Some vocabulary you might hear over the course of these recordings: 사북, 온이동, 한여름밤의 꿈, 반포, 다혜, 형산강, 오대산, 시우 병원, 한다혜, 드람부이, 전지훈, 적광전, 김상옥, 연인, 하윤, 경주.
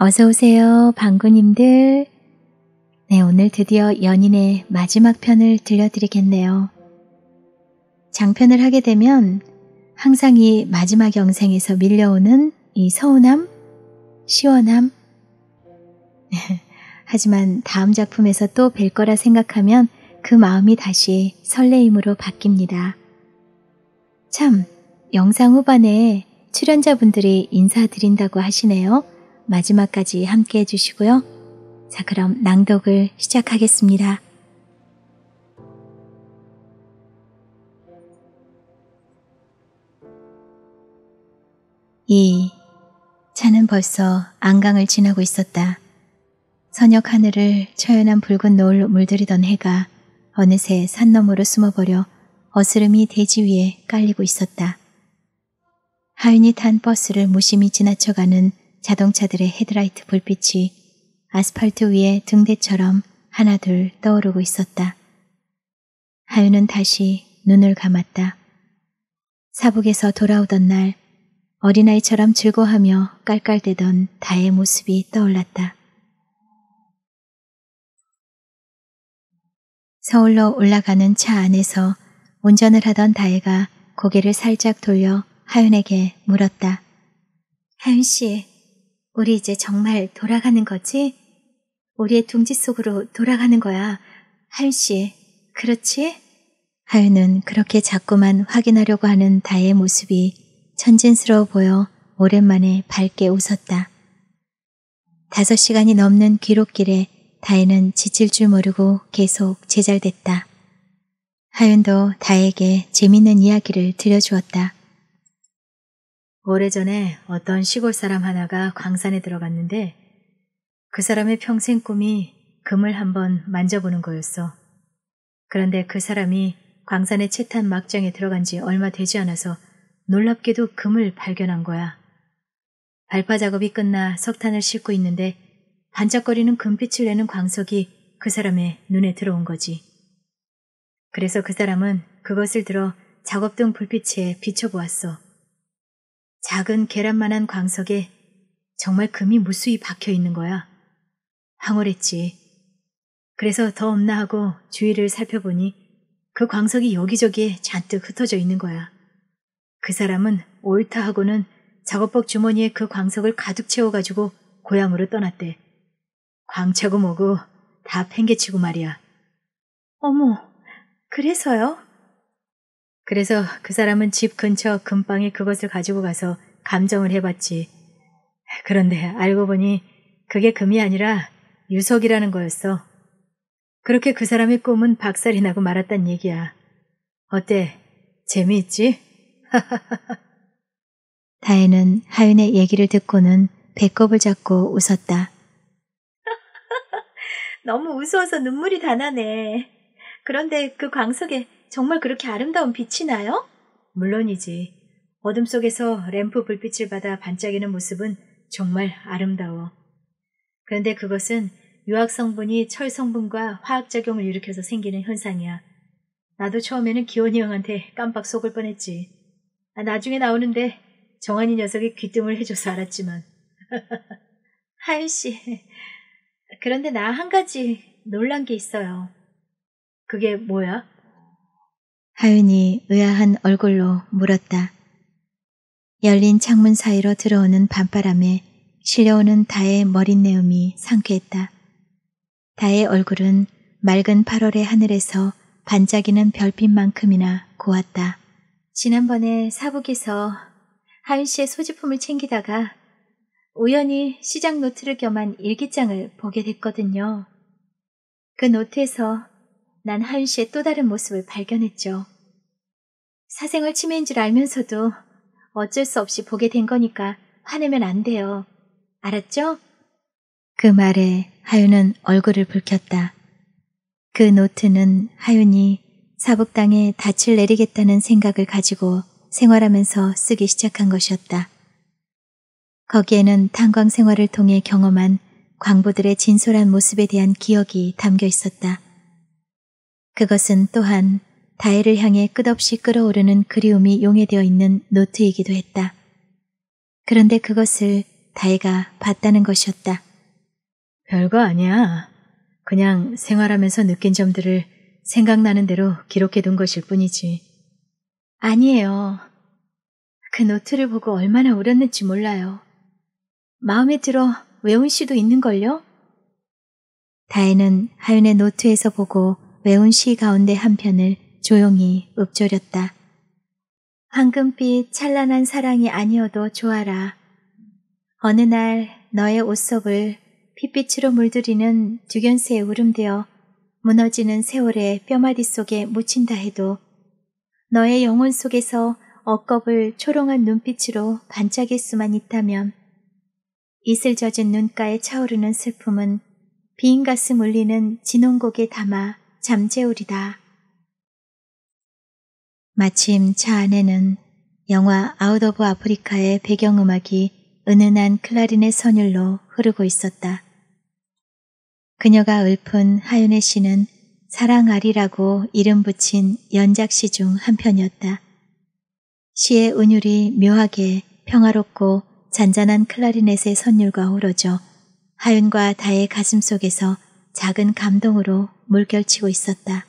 어서오세요, 방구님들. 네, 오늘 드디어 연인의 마지막 편을 들려드리겠네요. 장편을 하게 되면 항상 이 마지막 영생에서 밀려오는 이 서운함, 시원함. 하지만 다음 작품에서 또 뵐 거라 생각하면 그 마음이 다시 설레임으로 바뀝니다. 참, 영상 후반에 출연자분들이 인사드린다고 하시네요. 마지막까지 함께 해주시고요. 자, 그럼 낭독을 시작하겠습니다. 이 차는 벌써 안강을 지나고 있었다. 선역 하늘을 처연한 붉은 노을로 물들이던 해가 어느새 산 너머로 숨어버려 어스름이 대지 위에 깔리고 있었다. 하윤이 탄 버스를 무심히 지나쳐가는 자동차들의 헤드라이트 불빛이 아스팔트 위에 등대처럼 하나둘 떠오르고 있었다. 하윤은 다시 눈을 감았다. 사북에서 돌아오던 날 어린아이처럼 즐거워하며 깔깔대던 다혜의 모습이 떠올랐다. 서울로 올라가는 차 안에서 운전을 하던 다혜가 고개를 살짝 돌려 하윤에게 물었다. 하윤씨, 우리 이제 정말 돌아가는 거지? 우리의 둥지 속으로 돌아가는 거야. 하윤씨, 그렇지? 하윤은 그렇게 자꾸만 확인하려고 하는 다혜의 모습이 천진스러워 보여 오랜만에 밝게 웃었다. 5시간이 넘는 귀로길에 다혜는 지칠 줄 모르고 계속 제잘됐다. 하윤도 다혜에게 재밌는 이야기를 들려주었다. 오래전에 어떤 시골 사람 하나가 광산에 들어갔는데 그 사람의 평생 꿈이 금을 한번 만져보는 거였어. 그런데 그 사람이 광산의 채탄 막장에 들어간 지 얼마 되지 않아서 놀랍게도 금을 발견한 거야. 발파 작업이 끝나 석탄을 싣고 있는데 반짝거리는 금빛을 내는 광석이 그 사람의 눈에 들어온 거지. 그래서 그 사람은 그것을 들어 작업등 불빛에 비춰보았어. 작은 계란만한 광석에 정말 금이 무수히 박혀있는 거야. 황홀했지. 그래서 더 없나 하고 주위를 살펴보니 그 광석이 여기저기에 잔뜩 흩어져 있는 거야. 그 사람은 옳다 하고는 작업복 주머니에 그 광석을 가득 채워가지고 고향으로 떠났대. 광차고 뭐고 다 팽개치고 말이야. 어머, 그래서요? 그래서 그 사람은 집 근처 금방에 그것을 가지고 가서 감정을 해봤지. 그런데 알고 보니 그게 금이 아니라 유석이라는 거였어. 그렇게 그 사람의 꿈은 박살이 나고 말았단 얘기야. 어때? 재미있지? 다혜는 하윤의 얘기를 듣고는 배꼽을 잡고 웃었다. 너무 우스워서 눈물이 다 나네. 그런데 그 광석에 정말 그렇게 아름다운 빛이 나요? 물론이지. 어둠 속에서 램프 불빛을 받아 반짝이는 모습은 정말 아름다워. 그런데 그것은 유학 성분이 철 성분과 화학작용을 일으켜서 생기는 현상이야. 나도 처음에는 기원이 형한테 깜빡 속을 뻔했지. 나중에 나오는데 정한이 녀석이 귀뜸을 해줘서 알았지만. 하윤씨, 그런데 나 한 가지 놀란 게 있어요. 그게 뭐야? 하윤이 의아한 얼굴로 물었다. 열린 창문 사이로 들어오는 밤바람에 실려오는 다혜의 머릿내음이 상쾌했다. 다혜의 얼굴은 맑은 8월의 하늘에서 반짝이는 별빛만큼이나 고왔다. 지난번에 사북에서 하윤 씨의 소지품을 챙기다가 우연히 시장 노트를 겸한 일기장을 보게 됐거든요. 그 노트에서 난 하윤 씨의 또 다른 모습을 발견했죠. 사생활 침해인 줄 알면서도 어쩔 수 없이 보게 된 거니까 화내면 안 돼요. 알았죠? 그 말에 하윤은 얼굴을 붉혔다. 그 노트는 하윤이 사북 땅에 닻을 내리겠다는 생각을 가지고 생활하면서 쓰기 시작한 것이었다. 거기에는 탄광 생활을 통해 경험한 광부들의 진솔한 모습에 대한 기억이 담겨 있었다. 그것은 또한 다혜를 향해 끝없이 끓어오르는 그리움이 용해되어 있는 노트이기도 했다. 그런데 그것을 다혜가 봤다는 것이었다. 별거 아니야. 그냥 생활하면서 느낀 점들을 생각나는 대로 기록해둔 것일 뿐이지. 아니에요. 그 노트를 보고 얼마나 울었는지 몰라요. 마음에 들어 외운 시도 있는걸요? 다혜는 하윤의 노트에서 보고 외운 시 가운데 한 편을 조용히 읊조렸다. 황금빛 찬란한 사랑이 아니어도 좋아라. 어느 날 너의 옷속을 핏빛으로 물들이는 두견새에 울음되어 무너지는 세월의 뼈마디 속에 묻힌다 해도 너의 영혼 속에서 억겁을 초롱한 눈빛으로 반짝일 수만 있다면 이슬 젖은 눈가에 차오르는 슬픔은 빈 가슴 울리는 진홍곡에 담아 잠재우리다. 마침 차 안에는 영화 아웃 오브 아프리카의 배경음악이 은은한 클라리넷 선율로 흐르고 있었다. 그녀가 읊은 하윤의 시는 사랑아리라고 이름 붙인 연작시 중 한 편이었다. 시의 운율이 묘하게 평화롭고 잔잔한 클라리넷의 선율과 어우러져 하윤과 다혜의 가슴 속에서 작은 감동으로 물결치고 있었다.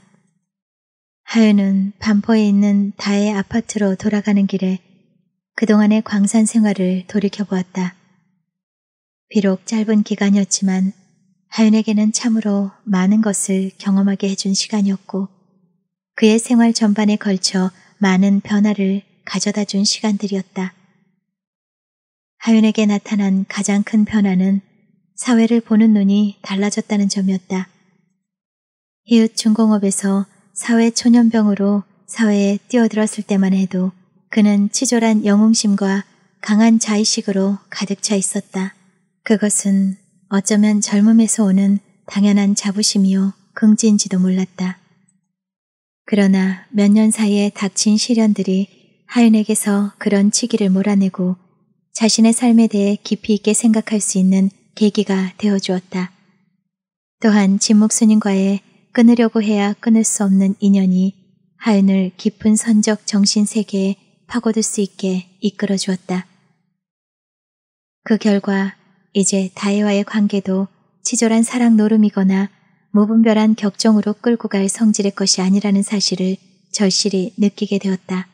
하윤은 반포에 있는 다혜의 아파트로 돌아가는 길에 그동안의 광산 생활을 돌이켜보았다. 비록 짧은 기간이었지만 하윤에게는 참으로 많은 것을 경험하게 해준 시간이었고 그의 생활 전반에 걸쳐 많은 변화를 가져다 준 시간들이었다. 하윤에게 나타난 가장 큰 변화는 사회를 보는 눈이 달라졌다는 점이었다. 이웃 중공업에서 사회초년병으로 사회에 뛰어들었을 때만 해도 그는 치졸한 영웅심과 강한 자의식으로 가득 차 있었다. 그것은 어쩌면 젊음에서 오는 당연한 자부심이요 긍지인지도 몰랐다. 그러나 몇 년 사이에 닥친 시련들이 하윤에게서 그런 치기를 몰아내고 자신의 삶에 대해 깊이 있게 생각할 수 있는 계기가 되어주었다. 또한 진묵스님과의 끊으려고 해야 끊을 수 없는 인연이 하윤을 깊은 선적 정신세계에 파고들 수 있게 이끌어주었다. 그 결과 이제 다혜와의 관계도 치졸한 사랑 노름이거나 무분별한 격정으로 끌고 갈 성질의 것이 아니라는 사실을 절실히 느끼게 되었다.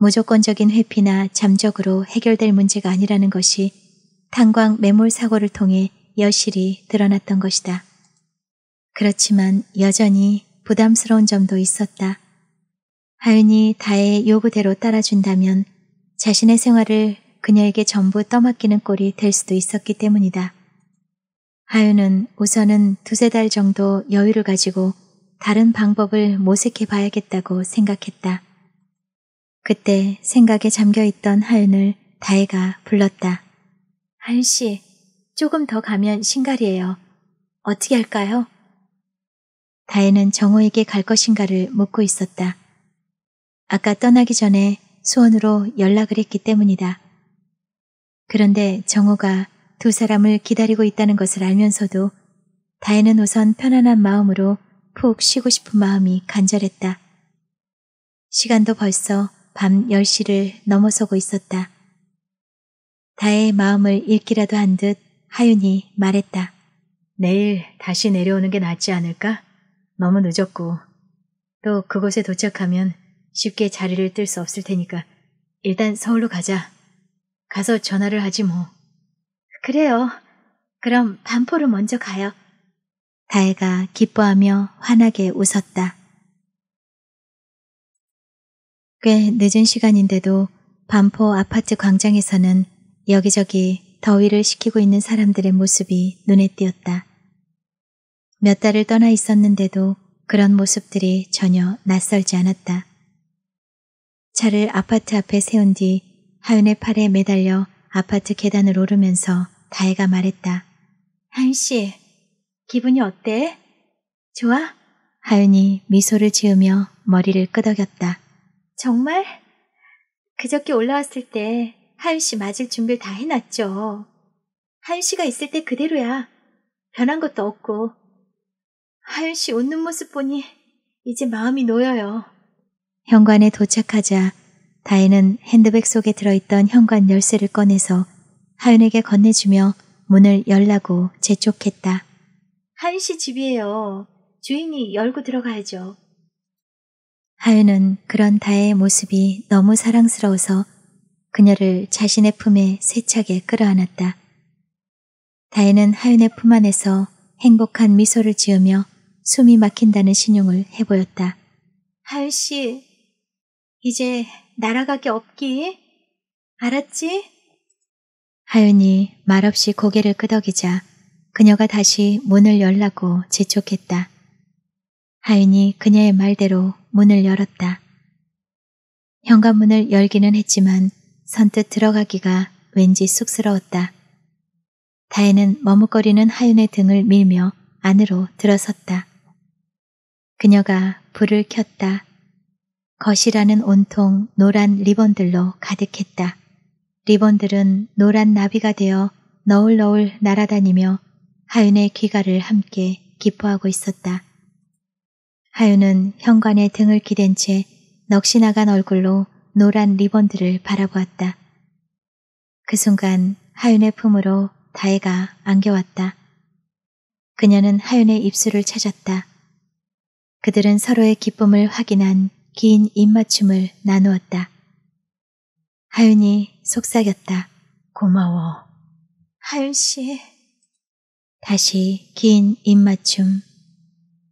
무조건적인 회피나 잠적으로 해결될 문제가 아니라는 것이 탄광 매몰 사고를 통해 여실히 드러났던 것이다. 그렇지만 여전히 부담스러운 점도 있었다. 하윤이 다혜의 요구대로 따라준다면 자신의 생활을 그녀에게 전부 떠맡기는 꼴이 될 수도 있었기 때문이다. 하윤은 우선은 두세 달 정도 여유를 가지고 다른 방법을 모색해 봐야겠다고 생각했다. 그때 생각에 잠겨있던 하윤을 다혜가 불렀다. 하윤씨, 조금 더 가면 신갈이에요. 어떻게 할까요? 다혜는 정호에게 갈 것인가를 묻고 있었다. 아까 떠나기 전에 수원으로 연락을 했기 때문이다. 그런데 정호가 두 사람을 기다리고 있다는 것을 알면서도 다혜는 우선 편안한 마음으로 푹 쉬고 싶은 마음이 간절했다. 시간도 벌써 밤 10시를 넘어서고 있었다. 다혜의 마음을 읽기라도 한 듯 하윤이 말했다. 내일 다시 내려오는 게 낫지 않을까? 너무 늦었고 또 그곳에 도착하면 쉽게 자리를 뜰 수 없을 테니까 일단 서울로 가자. 가서 전화를 하지 뭐. 그래요. 그럼 반포로 먼저 가요. 다혜가 기뻐하며 환하게 웃었다. 꽤 늦은 시간인데도 반포 아파트 광장에서는 여기저기 더위를 식히고 있는 사람들의 모습이 눈에 띄었다. 몇 달을 떠나 있었는데도 그런 모습들이 전혀 낯설지 않았다. 차를 아파트 앞에 세운 뒤 하윤의 팔에 매달려 아파트 계단을 오르면서 다혜가 말했다. 하윤씨, 기분이 어때? 좋아? 하윤이 미소를 지으며 머리를 끄덕였다. 정말? 그저께 올라왔을 때 하윤씨 맞을 준비를 다 해놨죠. 하윤씨가 있을 때 그대로야. 변한 것도 없고. 하윤씨 웃는 모습 보니 이제 마음이 놓여요. 현관에 도착하자 다혜는 핸드백 속에 들어있던 현관 열쇠를 꺼내서 하윤에게 건네주며 문을 열라고 재촉했다. 하윤 씨 집이에요. 주인이 열고 들어가야죠. 하윤은 그런 다혜의 모습이 너무 사랑스러워서 그녀를 자신의 품에 세차게 끌어안았다. 다혜는 하윤의 품 안에서 행복한 미소를 지으며 숨이 막힌다는 신용을 해보였다. 하윤 씨, 이제 날아가게 없기. 알았지? 하윤이 말없이 고개를 끄덕이자 그녀가 다시 문을 열라고 재촉했다. 하윤이 그녀의 말대로 문을 열었다. 현관문을 열기는 했지만 선뜻 들어가기가 왠지 쑥스러웠다. 다혜는 머뭇거리는 하윤의 등을 밀며 안으로 들어섰다. 그녀가 불을 켰다. 거실안은 온통 노란 리본들로 가득했다. 리본들은 노란 나비가 되어 너울너울 날아다니며 하윤의 귀가를 함께 기뻐하고 있었다. 하윤은 현관에 등을 기댄 채 넋이 나간 얼굴로 노란 리본들을 바라보았다. 그 순간 하윤의 품으로 다혜가 안겨왔다. 그녀는 하윤의 입술을 찾았다. 그들은 서로의 기쁨을 확인한 긴 입맞춤을 나누었다. 하윤이 속삭였다. 고마워. 하윤 씨. 다시 긴 입맞춤.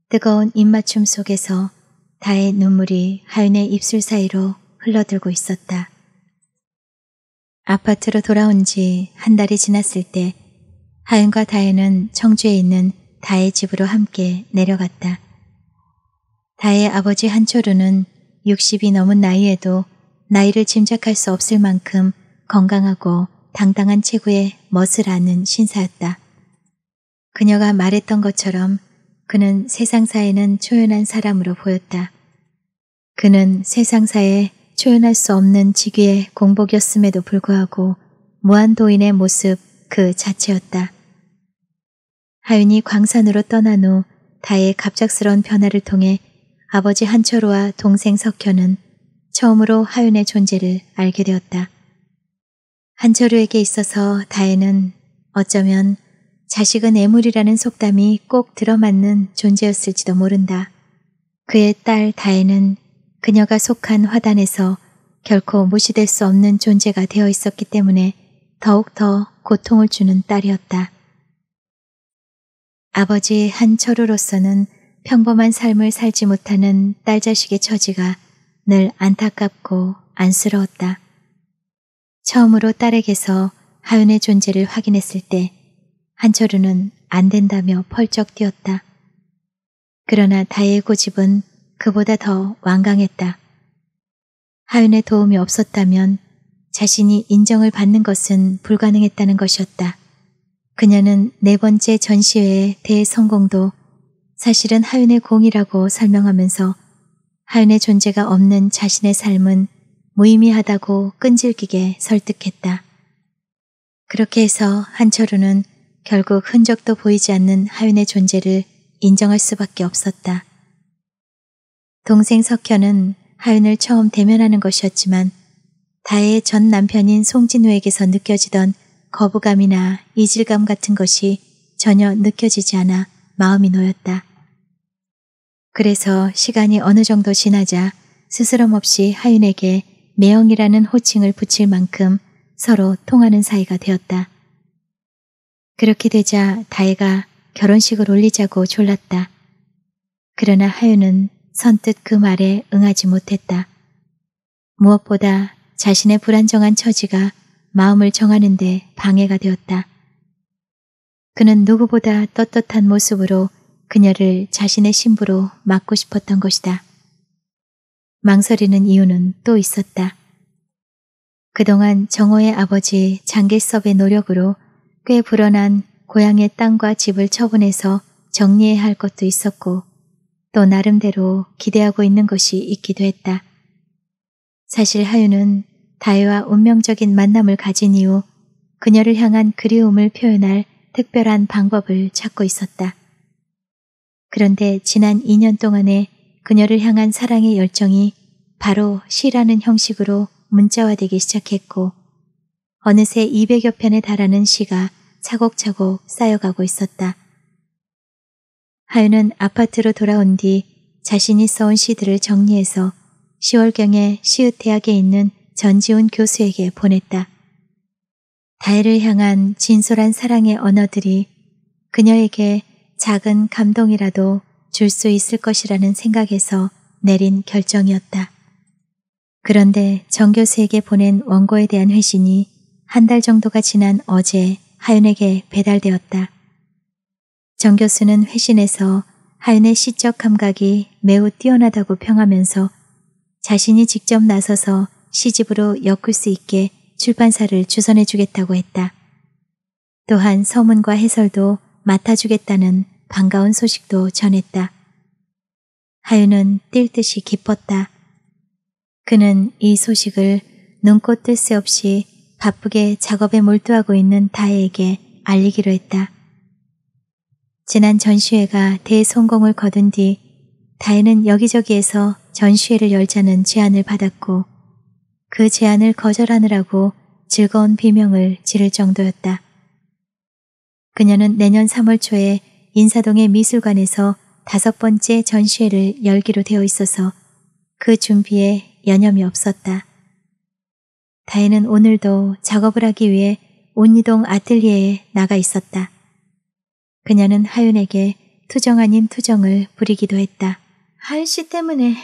뜨거운 입맞춤 속에서 다혜의 눈물이 하윤의 입술 사이로 흘러들고 있었다. 아파트로 돌아온 지 한 달이 지났을 때 하윤과 다혜는 청주에 있는 다혜 집으로 함께 내려갔다. 다혜의 아버지 한초루는 60이 넘은 나이에도 나이를 짐작할 수 없을 만큼 건강하고 당당한 체구의 멋을 아는 신사였다. 그녀가 말했던 것처럼 그는 세상사에는 초연한 사람으로 보였다. 그는 세상사에 초연할 수 없는 직위의 공복이었음에도 불구하고 무한도인의 모습 그 자체였다. 하윤이 광산으로 떠난 후 다혜의 갑작스러운 변화를 통해 아버지 한철우와 동생 석현은 처음으로 하윤의 존재를 알게 되었다. 한철우에게 있어서 다혜는 어쩌면 자식은 애물이라는 속담이 꼭 들어맞는 존재였을지도 모른다. 그의 딸 다혜는 그녀가 속한 화단에서 결코 무시될 수 없는 존재가 되어 있었기 때문에 더욱더 고통을 주는 딸이었다. 아버지 한철우로서는 평범한 삶을 살지 못하는 딸 자식의 처지가 늘 안타깝고 안쓰러웠다. 처음으로 딸에게서 하윤의 존재를 확인했을 때 한철우는 안 된다며 펄쩍 뛰었다. 그러나 다혜의 고집은 그보다 더 완강했다. 하윤의 도움이 없었다면 자신이 인정을 받는 것은 불가능했다는 것이었다. 그녀는 네 번째 전시회의 대성공도 사실은 하윤의 공이라고 설명하면서 하윤의 존재가 없는 자신의 삶은 무의미하다고 끈질기게 설득했다. 그렇게 해서 한철우는 결국 흔적도 보이지 않는 하윤의 존재를 인정할 수밖에 없었다. 동생 석현은 하윤을 처음 대면하는 것이었지만 다혜의 전 남편인 송진우에게서 느껴지던 거부감이나 이질감 같은 것이 전혀 느껴지지 않아 마음이 놓였다. 그래서 시간이 어느 정도 지나자 스스럼 없이 하윤에게 매형이라는 호칭을 붙일 만큼 서로 통하는 사이가 되었다. 그렇게 되자 다혜가 결혼식을 올리자고 졸랐다. 그러나 하윤은 선뜻 그 말에 응하지 못했다. 무엇보다 자신의 불안정한 처지가 마음을 정하는 데 방해가 되었다. 그는 누구보다 떳떳한 모습으로 그녀를 자신의 신부로 맡고 싶었던 것이다. 망설이는 이유는 또 있었다. 그동안 정호의 아버지 장길섭의 노력으로 꽤 불어난 고향의 땅과 집을 처분해서 정리해야 할 것도 있었고 또 나름대로 기대하고 있는 것이 있기도 했다. 사실 하윤은 다혜와 운명적인 만남을 가진 이후 그녀를 향한 그리움을 표현할 특별한 방법을 찾고 있었다. 그런데 지난 2년 동안에 그녀를 향한 사랑의 열정이 바로 시라는 형식으로 문자화되기 시작했고 어느새 200여 편에 달하는 시가 차곡차곡 쌓여가고 있었다. 하윤은 아파트로 돌아온 뒤 자신이 써온 시들을 정리해서 10월경에 시읒대학에 있는 전지훈 교수에게 보냈다. 다혜를 향한 진솔한 사랑의 언어들이 그녀에게 작은 감동이라도 줄 수 있을 것이라는 생각에서 내린 결정이었다. 그런데 정 교수에게 보낸 원고에 대한 회신이 한 달 정도가 지난 어제 하윤에게 배달되었다. 정 교수는 회신에서 하윤의 시적 감각이 매우 뛰어나다고 평하면서 자신이 직접 나서서 시집으로 엮을 수 있게 출판사를 주선해주겠다고 했다. 또한 서문과 해설도 맡아주겠다는 반가운 소식도 전했다. 하윤은 뛸 듯이 기뻤다. 그는 이 소식을 눈꽃 뜰 새 없이 바쁘게 작업에 몰두하고 있는 다혜에게 알리기로 했다. 지난 전시회가 대성공을 거둔 뒤 다혜는 여기저기에서 전시회를 열자는 제안을 받았고 그 제안을 거절하느라고 즐거운 비명을 지를 정도였다. 그녀는 내년 3월 초에 인사동의 미술관에서 5번째 전시회를 열기로 되어 있어서 그 준비에 여념이 없었다. 다혜는 오늘도 작업을 하기 위해 온이동 아틀리에에 나가 있었다. 그녀는 하윤에게 투정 아닌 투정을 부리기도 했다. 하윤 씨 때문에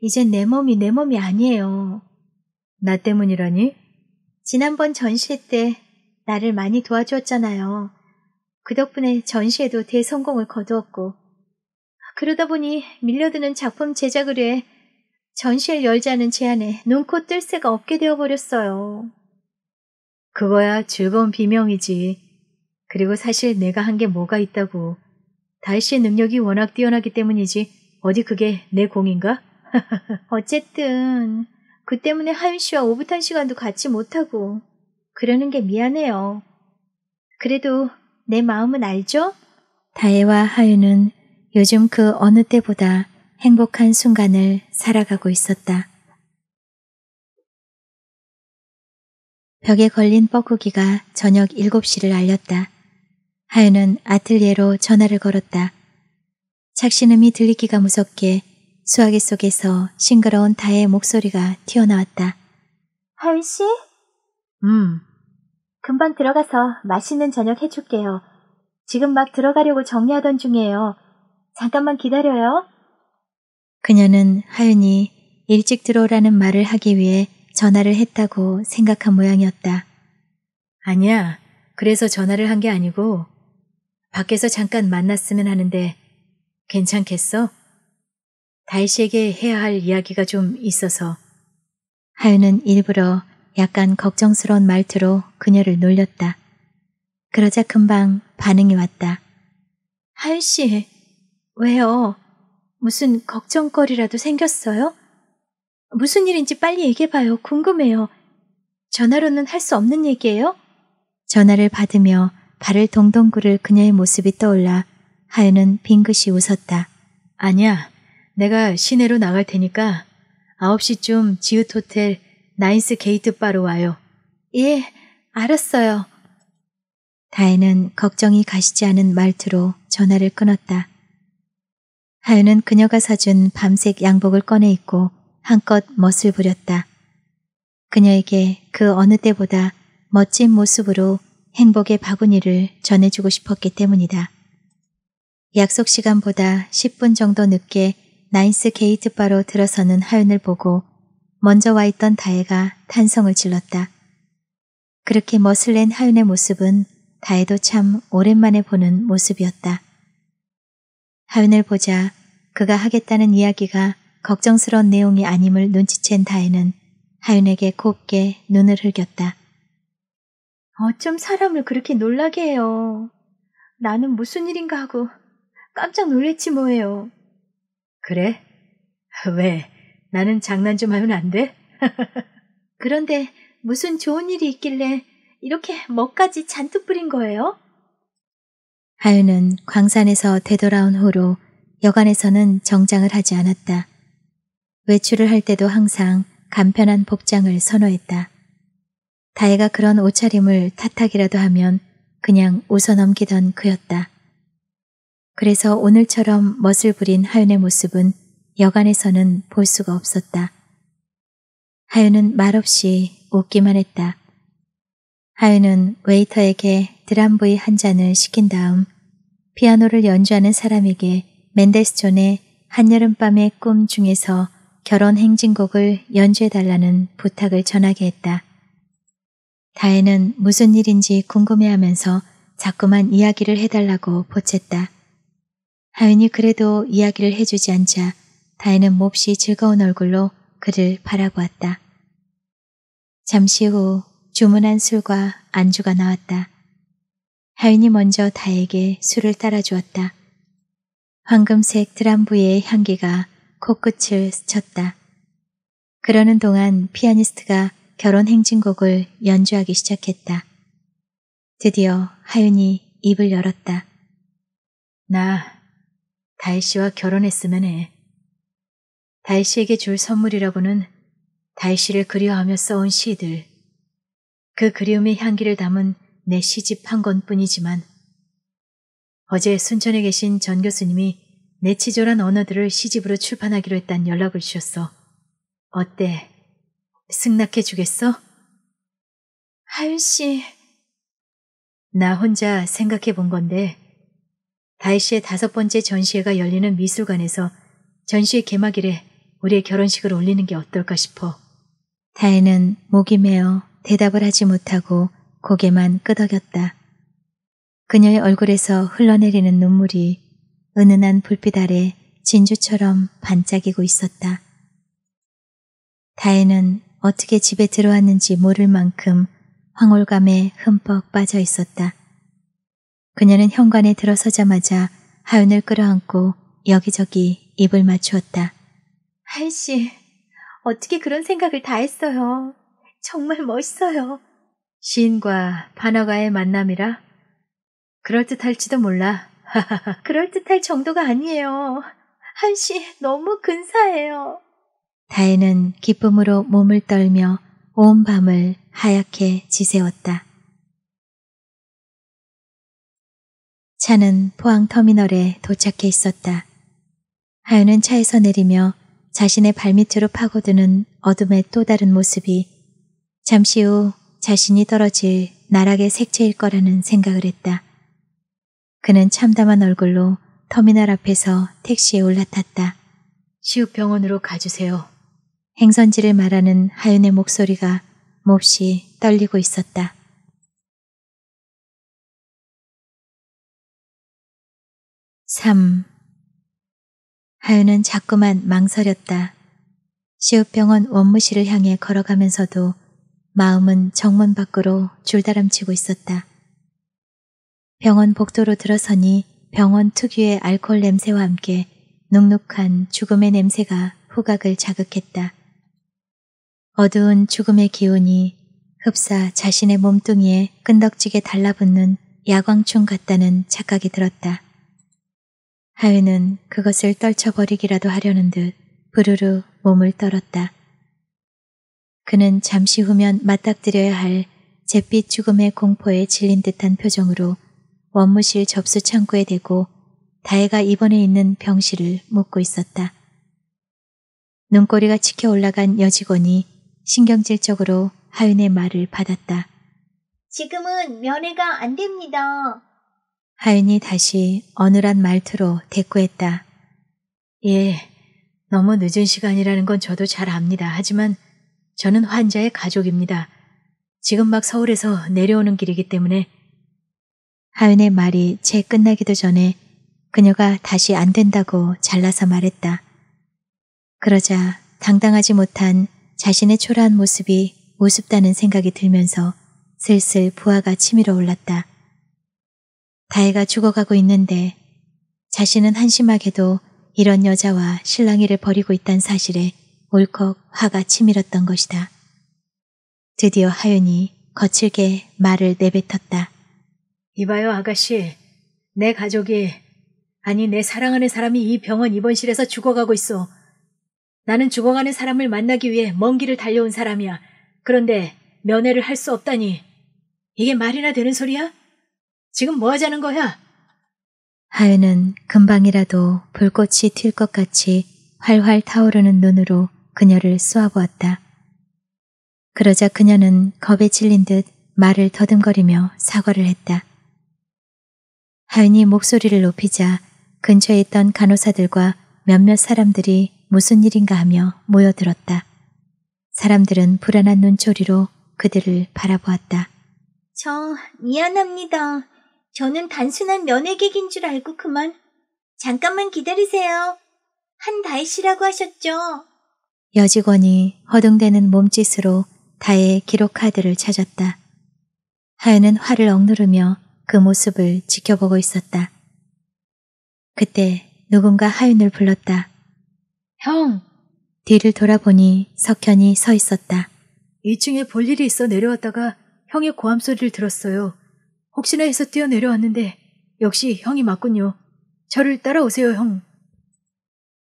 이젠 내 몸이 아니에요. 나 때문이라니? 지난번 전시회 때 나를 많이 도와주었잖아요. 그 덕분에 전시회도 대성공을 거두었고 그러다 보니 밀려드는 작품 제작 의뢰에 전시회를 열자는 제안에 눈코 뜰 새가 없게 되어버렸어요. 그거야 즐거운 비명이지. 그리고 사실 내가 한 게 뭐가 있다고. 다혜 씨의 능력이 워낙 뛰어나기 때문이지 어디 그게 내 공인가? 어쨌든 그 때문에 하윤 씨와 오붓한 시간도 갖지 못하고 그러는 게 미안해요. 그래도 내 마음은 알죠? 다혜와 하윤은 요즘 그 어느 때보다 행복한 순간을 살아가고 있었다. 벽에 걸린 뻐꾸기가 저녁 7시를 알렸다. 하윤은 아틀리에로 전화를 걸었다. 착신음이 들리기가 무섭게 수화기 속에서 싱그러운 다혜의 목소리가 튀어나왔다. 하윤 씨? 금방 들어가서 맛있는 저녁 해줄게요. 지금 막 들어가려고 정리하던 중이에요. 잠깐만 기다려요. 그녀는 하윤이 일찍 들어오라는 말을 하기 위해 전화를 했다고 생각한 모양이었다. 아니야. 그래서 전화를 한 게 아니고 밖에서 잠깐 만났으면 하는데 괜찮겠어? 다혜 씨에게 해야 할 이야기가 좀 있어서. 하윤은 일부러 약간 걱정스러운 말투로 그녀를 놀렸다. 그러자 금방 반응이 왔다. 하윤 씨, 왜요? 무슨 걱정거리라도 생겼어요? 무슨 일인지 빨리 얘기해봐요. 궁금해요. 전화로는 할 수 없는 얘기예요? 전화를 받으며 발을 동동 구를 그녀의 모습이 떠올라 하윤은 빙긋이 웃었다. 아니야. 내가 시내로 나갈 테니까 9시쯤 지읒 호텔 나인스 게이트 바로 와요. 예, 알았어요. 다혜는 걱정이 가시지 않은 말투로 전화를 끊었다. 하윤은 그녀가 사준 밤색 양복을 꺼내 입고 한껏 멋을 부렸다. 그녀에게 그 어느 때보다 멋진 모습으로 행복의 바구니를 전해주고 싶었기 때문이다. 약속 시간보다 10분 정도 늦게 나인스 게이트 바로 들어서는 하윤을 보고 먼저 와 있던 다혜가 탄성을 질렀다. 그렇게 멋을 낸 하윤의 모습은 다혜도 참 오랜만에 보는 모습이었다. 하윤을 보자 그가 하겠다는 이야기가 걱정스러운 내용이 아님을 눈치챈 다혜는 하윤에게 곱게 눈을 흘겼다. 어쩜 사람을 그렇게 놀라게 해요. 나는 무슨 일인가 하고 깜짝 놀랬지 뭐예요. 그래? 왜? 나는 장난 좀 하면 안 돼? 그런데 무슨 좋은 일이 있길래 이렇게 멋까지 잔뜩 부린 거예요? 하윤은 광산에서 되돌아온 후로 여관에서는 정장을 하지 않았다. 외출을 할 때도 항상 간편한 복장을 선호했다. 다혜가 그런 옷차림을 탓하기라도 하면 그냥 웃어넘기던 그였다. 그래서 오늘처럼 멋을 부린 하윤의 모습은 여간에서는 볼 수가 없었다. 하윤은 말없이 웃기만 했다. 하윤은 웨이터에게 드람부이 한 잔을 시킨 다음 피아노를 연주하는 사람에게 맨델스존의 한여름밤의 꿈 중에서 결혼 행진곡을 연주해달라는 부탁을 전하게 했다. 다혜는 무슨 일인지 궁금해하면서 자꾸만 이야기를 해달라고 보챘다. 하윤이 그래도 이야기를 해주지 않자 다혜는 몹시 즐거운 얼굴로 그를 바라보았다. 잠시 후 주문한 술과 안주가 나왔다. 하윤이 먼저 다혜에게 술을 따라주었다. 황금색 드람부의 향기가 코끝을 스쳤다. 그러는 동안 피아니스트가 결혼 행진곡을 연주하기 시작했다. 드디어 하윤이 입을 열었다. 나 다혜 씨와 결혼했으면 해. 다혜 씨에게 줄 선물이라고는 다혜 씨를 그리워하며 써온 시들, 그 그리움의 향기를 담은 내 시집 한 권뿐이지만 어제 순천에 계신 전 교수님이 내 치졸한 언어들을 시집으로 출판하기로 했단 연락을 주셨어. 어때? 승낙해 주겠어? 하윤 씨. 나 혼자 생각해 본 건데 다혜 씨의 5번째 전시회가 열리는 미술관에서 전시회 개막일에 우리의 결혼식을 올리는 게 어떨까 싶어. 다혜는 목이 메어 대답을 하지 못하고 고개만 끄덕였다. 그녀의 얼굴에서 흘러내리는 눈물이 은은한 불빛 아래 진주처럼 반짝이고 있었다. 다혜는 어떻게 집에 들어왔는지 모를 만큼 황홀감에 흠뻑 빠져 있었다. 그녀는 현관에 들어서자마자 하윤을 끌어안고 여기저기 입을 맞추었다. 하윤 씨, 어떻게 그런 생각을 다 했어요. 정말 멋있어요. 시인과 반어가의 만남이라? 그럴듯할지도 몰라. 그럴듯할 정도가 아니에요. 하윤 씨, 너무 근사해요. 다혜는 기쁨으로 몸을 떨며 온 밤을 하얗게 지새웠다. 차는 포항터미널에 도착해 있었다. 하윤은 차에서 내리며 자신의 발밑으로 파고드는 어둠의 또 다른 모습이 잠시 후 자신이 떨어질 나락의 색채일 거라는 생각을 했다. 그는 참담한 얼굴로 터미널 앞에서 택시에 올라탔다. 시우 병원으로 가주세요. 행선지를 말하는 하윤의 목소리가 몹시 떨리고 있었다. 하윤은 자꾸만 망설였다. 시우 병원 원무실을 향해 걸어가면서도 마음은 정문 밖으로 줄다람치고 있었다. 병원 복도로 들어서니 병원 특유의 알코올 냄새와 함께 눅눅한 죽음의 냄새가 후각을 자극했다. 어두운 죽음의 기운이 흡사 자신의 몸뚱이에 끈덕지게 달라붙는 야광충 같다는 착각이 들었다. 하윤은 그것을 떨쳐버리기라도 하려는 듯 부르르 몸을 떨었다. 그는 잠시 후면 맞닥뜨려야 할 잿빛 죽음의 공포에 질린 듯한 표정으로 원무실 접수 창구에 대고 다혜가 입원해 있는 병실을 묻고 있었다. 눈꼬리가 치켜 올라간 여직원이 신경질적으로 하윤의 말을 받았다. 지금은 면회가 안 됩니다. 하윤이 다시 어눌한 말투로 대꾸했다. 예, 너무 늦은 시간이라는 건 저도 잘 압니다. 하지만 저는 환자의 가족입니다. 지금 막 서울에서 내려오는 길이기 때문에. 하윤의 말이 채 끝나기도 전에 그녀가 다시 안 된다고 잘라서 말했다. 그러자 당당하지 못한 자신의 초라한 모습이 우습다는 생각이 들면서 슬슬 부하가 치밀어 올랐다. 다혜가 죽어가고 있는데 자신은 한심하게도 이런 여자와 실랑이를 벌이고 있다는 사실에 울컥 화가 치밀었던 것이다. 드디어 하윤이 거칠게 말을 내뱉었다. 이봐요 아가씨, 내 가족이, 아니 내 사랑하는 사람이 이 병원 입원실에서 죽어가고 있어. 나는 죽어가는 사람을 만나기 위해 먼 길을 달려온 사람이야. 그런데 면회를 할 수 없다니. 이게 말이나 되는 소리야? 지금 뭐 하자는 거야? 하윤은 금방이라도 불꽃이 튈 것 같이 활활 타오르는 눈으로 그녀를 쏘아보았다. 그러자 그녀는 겁에 질린 듯 말을 더듬거리며 사과를 했다. 하윤이 목소리를 높이자 근처에 있던 간호사들과 몇몇 사람들이 무슨 일인가 하며 모여들었다. 사람들은 불안한 눈초리로 그들을 바라보았다. 저 미안합니다. 저는 단순한 면회객인 줄 알고 그만. 잠깐만 기다리세요. 한다혜 씨라고 하셨죠? 여직원이 허둥대는 몸짓으로 다혜의 기록카드를 찾았다. 하윤은 화를 억누르며 그 모습을 지켜보고 있었다. 그때 누군가 하윤을 불렀다. 형! 뒤를 돌아보니 석현이 서 있었다. 2층에 볼 일이 있어 내려왔다가 형의 고함 소리를 들었어요. 혹시나 해서 뛰어내려왔는데 역시 형이 맞군요. 저를 따라오세요, 형.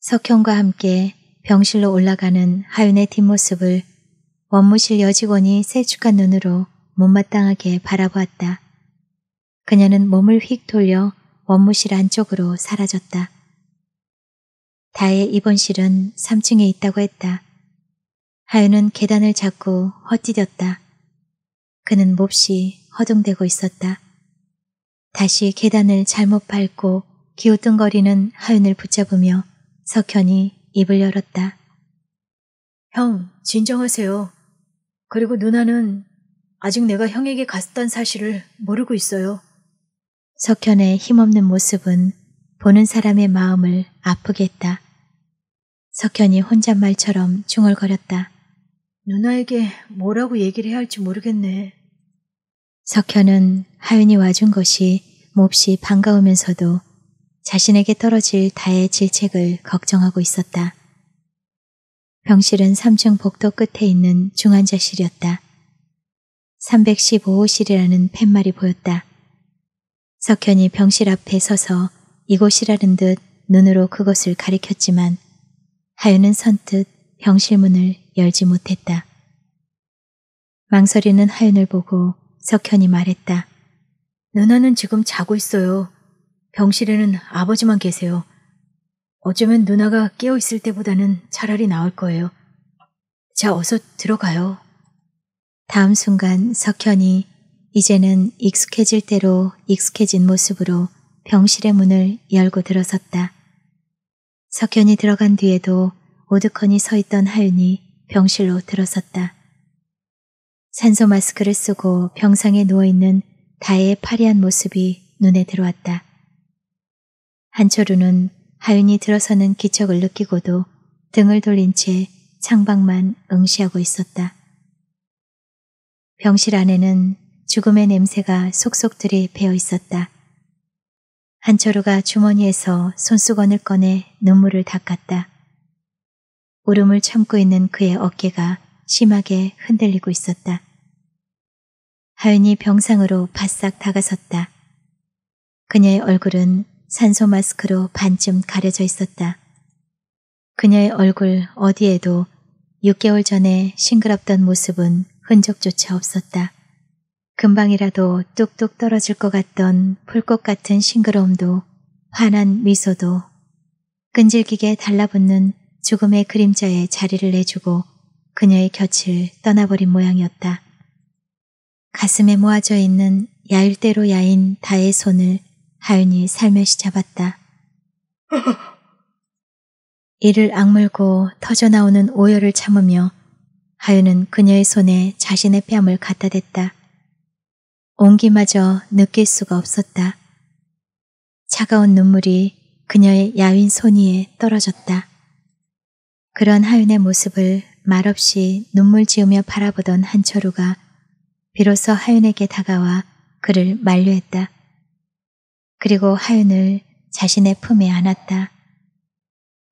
석형과 함께 병실로 올라가는 하윤의 뒷모습을 원무실 여직원이 세축한 눈으로 못마땅하게 바라보았다. 그녀는 몸을 휙 돌려 원무실 안쪽으로 사라졌다. 다혜 입원실은 3층에 있다고 했다. 하윤은 계단을 잡고 헛디뎠다. 그는 몹시 허둥대고 있었다. 다시 계단을 잘못 밟고 기우뚱거리는 하윤을 붙잡으며 석현이 입을 열었다. 형, 진정하세요. 그리고 누나는 아직 내가 형에게 갔단 사실을 모르고 있어요. 석현의 힘없는 모습은 보는 사람의 마음을 아프게 했다. 석현이 혼잣말처럼 중얼거렸다. 누나에게 뭐라고 얘기를 해야 할지 모르겠네. 석현은 하윤이 와준 것이 몹시 반가우면서도 자신에게 떨어질 다혜의 질책을 걱정하고 있었다. 병실은 3층 복도 끝에 있는 중환자실이었다. 315호실이라는 팻말이 보였다. 석현이 병실 앞에 서서 이곳이라는 듯 눈으로 그것을 가리켰지만 하윤은 선뜻 병실 문을 열지 못했다. 망설이는 하윤을 보고 석현이 말했다. 누나는 지금 자고 있어요. 병실에는 아버지만 계세요. 어쩌면 누나가 깨어있을 때보다는 차라리 나을 거예요. 자, 어서 들어가요. 다음 순간 석현이 이제는 익숙해질 대로 익숙해진 모습으로 병실의 문을 열고 들어섰다. 석현이 들어간 뒤에도 오두커니 서 있던 하윤이 병실로 들어섰다. 산소 마스크를 쓰고 병상에 누워있는 다혜의 파리한 모습이 눈에 들어왔다. 한철우는 하윤이 들어서는 기척을 느끼고도 등을 돌린 채 창밖만 응시하고 있었다. 병실 안에는 죽음의 냄새가 속속 들이배어 있었다. 한철우가 주머니에서 손수건을 꺼내 눈물을 닦았다. 울음을 참고 있는 그의 어깨가 심하게 흔들리고 있었다. 하윤이 병상으로 바싹 다가섰다. 그녀의 얼굴은 산소 마스크로 반쯤 가려져 있었다. 그녀의 얼굴 어디에도 6개월 전에 싱그럽던 모습은 흔적조차 없었다. 금방이라도 뚝뚝 떨어질 것 같던 풀꽃 같은 싱그러움도 환한 미소도 끈질기게 달라붙는 죽음의 그림자에 자리를 내주고 그녀의 곁을 떠나버린 모양이었다. 가슴에 모아져 있는 야일대로 야인 다의 손을 하윤이 살며시 잡았다. 이를 악물고 터져나오는 오열을 참으며 하윤은 그녀의 손에 자신의 뺨을 갖다 댔다. 온기마저 느낄 수가 없었다. 차가운 눈물이 그녀의 야윈 손 위에 떨어졌다. 그런 하윤의 모습을 말없이 눈물 지으며 바라보던 한철우가 비로소 하윤에게 다가와 그를 만류했다. 그리고 하윤을 자신의 품에 안았다.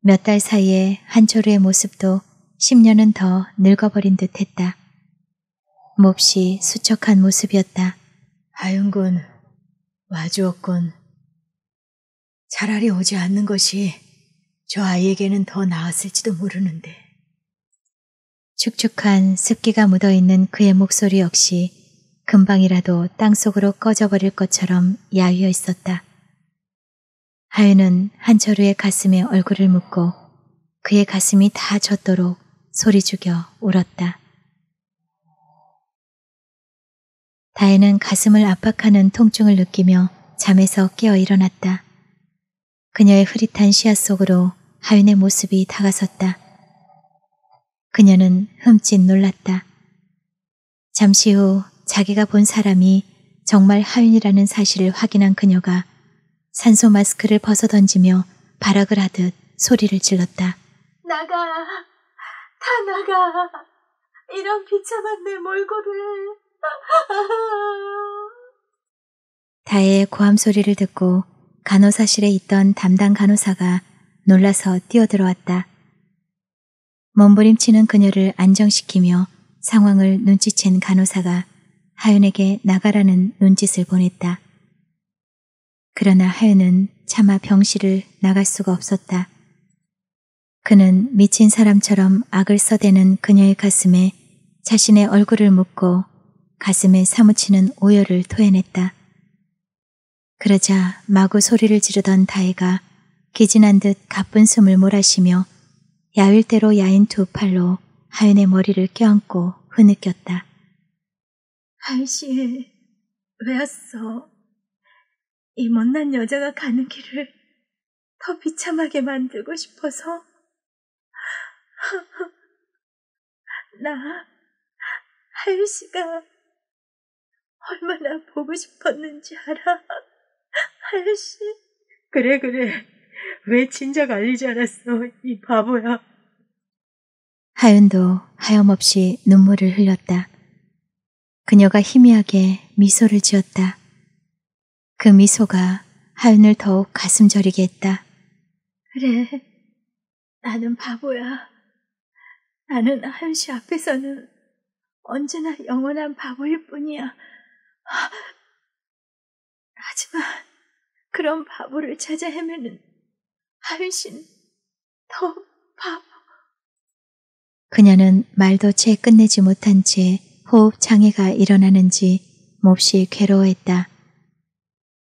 몇 달 사이에 한철우의 모습도 10년은 더 늙어버린 듯했다. 몹시 수척한 모습이었다. 하윤군, 와주었군. 차라리 오지 않는 것이 저 아이에게는 더 나았을지도 모르는데. 축축한 습기가 묻어있는 그의 목소리 역시 금방이라도 땅속으로 꺼져버릴 것처럼 야위어 있었다. 하윤은 한철우의 가슴에 얼굴을 묻고 그의 가슴이 다 젖도록 소리 죽여 울었다. 다혜는 가슴을 압박하는 통증을 느끼며 잠에서 깨어 일어났다. 그녀의 흐릿한 시야 속으로 하윤의 모습이 다가섰다. 그녀는 흠칫 놀랐다. 잠시 후 자기가 본 사람이 정말 하윤이라는 사실을 확인한 그녀가 산소 마스크를 벗어던지며 발악을 하듯 소리를 질렀다. 나가! 다 나가! 이런 비참한 내 몰골을! 다혜의 고함 소리를 듣고 간호사실에 있던 담당 간호사가 놀라서 뛰어들어왔다. 몸부림치는 그녀를 안정시키며 상황을 눈치챈 간호사가 하윤에게 나가라는 눈짓을 보냈다. 그러나 하윤은 차마 병실을 나갈 수가 없었다. 그는 미친 사람처럼 악을 써대는 그녀의 가슴에 자신의 얼굴을 묻고 가슴에 사무치는 오열을 토해냈다. 그러자 마구 소리를 지르던 다혜가 기진한 듯 가쁜 숨을 몰아쉬며 야일대로 야인 두 팔로 하윤의 머리를 껴안고 흐느꼈다. 하윤씨, 왜 왔어? 이 못난 여자가 가는 길을 더 비참하게 만들고 싶어서? 나 하윤씨가 얼마나 보고 싶었는지 알아? 하윤씨. 그래. 왜 진작 알리지 않았어, 이 바보야. 하윤도 하염없이 눈물을 흘렸다. 그녀가 희미하게 미소를 지었다. 그 미소가 하윤을 더욱 가슴 저리게 했다. 그래, 나는 바보야. 나는 하윤 씨 앞에서는 언제나 영원한 바보일 뿐이야. 하지만 그런 바보를 찾아 헤매는 하윤 씨는 더 바보. 그녀는 말도 채 끝내지 못한 채 호흡 장애가 일어나는지 몹시 괴로워했다.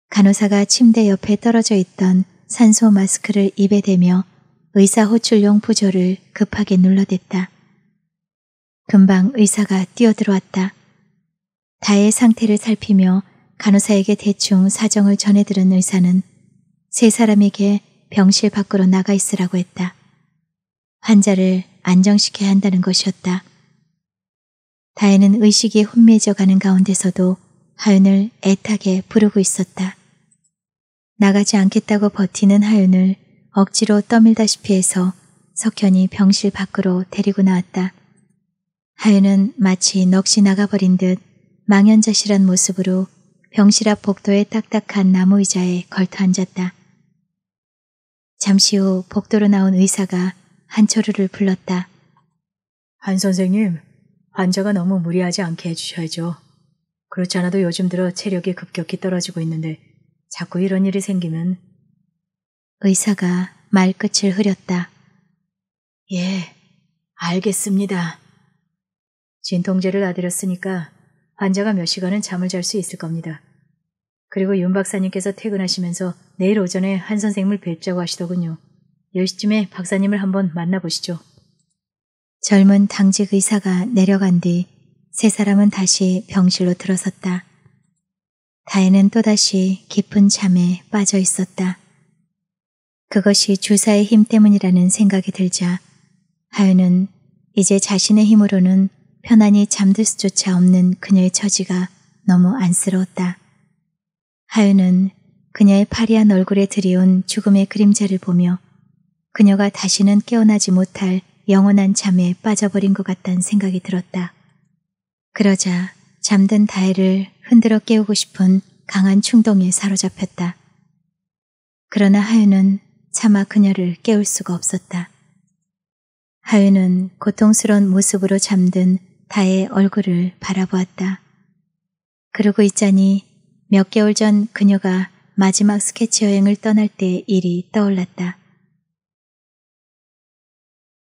간호사가 침대 옆에 떨어져 있던 산소 마스크를 입에 대며 의사 호출용 부조를 급하게 눌러댔다. 금방 의사가 뛰어들어왔다. 다혜의 상태를 살피며 간호사에게 대충 사정을 전해들은 의사는 세 사람에게 병실 밖으로 나가 있으라고 했다. 환자를 안정시켜야 한다는 것이었다. 다혜는 의식이 혼미해져가는 가운데서도 하윤을 애타게 부르고 있었다. 나가지 않겠다고 버티는 하윤을 억지로 떠밀다시피 해서 석현이 병실 밖으로 데리고 나왔다. 하윤은 마치 넋이 나가버린 듯 망연자실한 모습으로 병실 앞 복도의 딱딱한 나무 의자에 걸터앉았다. 잠시 후 복도로 나온 의사가 한철우를 불렀다. 한 선생님, 환자가 너무 무리하지 않게 해주셔야죠. 그렇지 않아도 요즘 들어 체력이 급격히 떨어지고 있는데 자꾸 이런 일이 생기면. 의사가 말끝을 흐렸다. 예, 알겠습니다. 진통제를 놔드렸으니까 환자가 몇 시간은 잠을 잘 수 있을 겁니다. 그리고 윤 박사님께서 퇴근하시면서 내일 오전에 한 선생님을 뵙자고 하시더군요. 10시쯤에 박사님을 한번 만나보시죠. 젊은 당직 의사가 내려간 뒤 세 사람은 다시 병실로 들어섰다. 다혜는 또다시 깊은 잠에 빠져 있었다. 그것이 주사의 힘 때문이라는 생각이 들자 하윤은 이제 자신의 힘으로는 편안히 잠들 수조차 없는 그녀의 처지가 너무 안쓰러웠다. 하윤은 그녀의 파리한 얼굴에 드리운 죽음의 그림자를 보며 그녀가 다시는 깨어나지 못할 영원한 잠에 빠져버린 것 같다는 생각이 들었다. 그러자 잠든 다혜를 흔들어 깨우고 싶은 강한 충동에 사로잡혔다. 그러나 하윤은 차마 그녀를 깨울 수가 없었다. 하윤은 고통스러운 모습으로 잠든 다혜의 얼굴을 바라보았다. 그러고 있자니 몇 개월 전 그녀가 마지막 스케치 여행을 떠날 때의 일이 떠올랐다.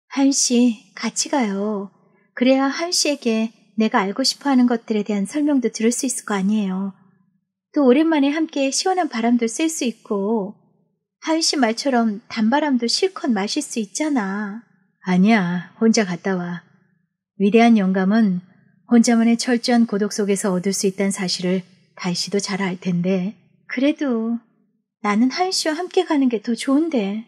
하윤 씨, 같이 가요. 그래야 하윤 씨에게 내가 알고 싶어하는 것들에 대한 설명도 들을 수 있을 거 아니에요. 또 오랜만에 함께 시원한 바람도 쐴 수 있고 하윤 씨 말처럼 단바람도 실컷 마실 수 있잖아. 아니야, 혼자 갔다 와. 위대한 영감은 혼자만의 철저한 고독 속에서 얻을 수 있다는 사실을 다혜 씨도 잘 알 텐데. 그래도 나는 하윤 씨와 함께 가는 게 더 좋은데.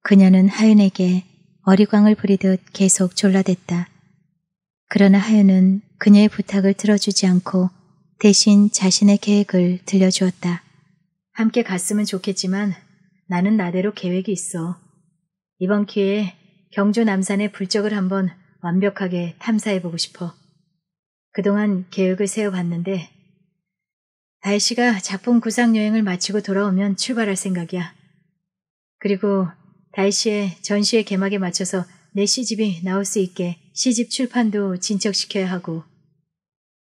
그녀는 하윤에게 어리광을 부리듯 계속 졸라댔다. 그러나 하윤은 그녀의 부탁을 들어주지 않고 대신 자신의 계획을 들려주었다. 함께 갔으면 좋겠지만 나는 나대로 계획이 있어. 이번 기회에 경주 남산의 불적을 한번 완벽하게 탐사해보고 싶어. 그동안 계획을 세워봤는데 다혜 씨가 작품 구상 여행을 마치고 돌아오면 출발할 생각이야. 그리고 다혜 씨의 전시회 개막에 맞춰서 내 시집이 나올 수 있게 시집 출판도 진척시켜야 하고.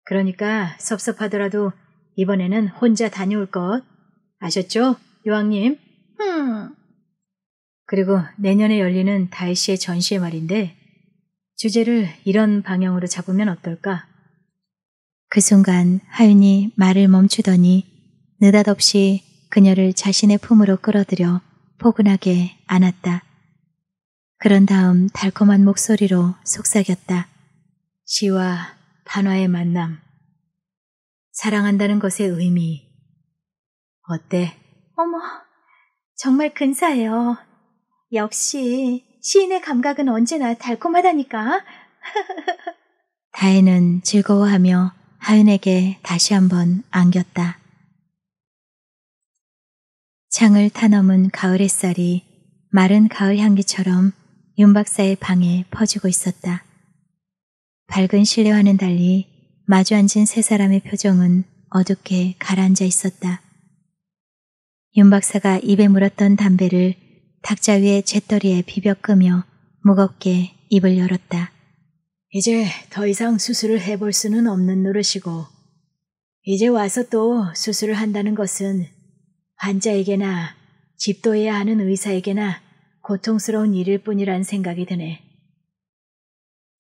그러니까 섭섭하더라도 이번에는 혼자 다녀올 것. 아셨죠? 요왕님. 그리고 내년에 열리는 다혜 씨의 전시회 말인데 주제를 이런 방향으로 잡으면 어떨까? 그 순간 하윤이 말을 멈추더니 느닷없이 그녀를 자신의 품으로 끌어들여 포근하게 안았다. 그런 다음 달콤한 목소리로 속삭였다. 시와 반화의 만남. 사랑한다는 것의 의미. 어때? 어머, 정말 근사해요. 역시 시인의 감각은 언제나 달콤하다니까. 다혜는 즐거워하며 하윤에게 다시 한번 안겼다. 창을 타넘은 가을 햇살이 마른 가을 향기처럼 윤 박사의 방에 퍼지고 있었다. 밝은 실내와는 달리 마주 앉은 세 사람의 표정은 어둡게 가라앉아 있었다. 윤 박사가 입에 물었던 담배를 탁자 위에 재떨이에 비벼 끄며 무겁게 입을 열었다. 이제 더 이상 수술을 해볼 수는 없는 노릇이고 이제 와서 또 수술을 한다는 것은 환자에게나 집도해야 하는 의사에게나 고통스러운 일일 뿐이란 생각이 드네.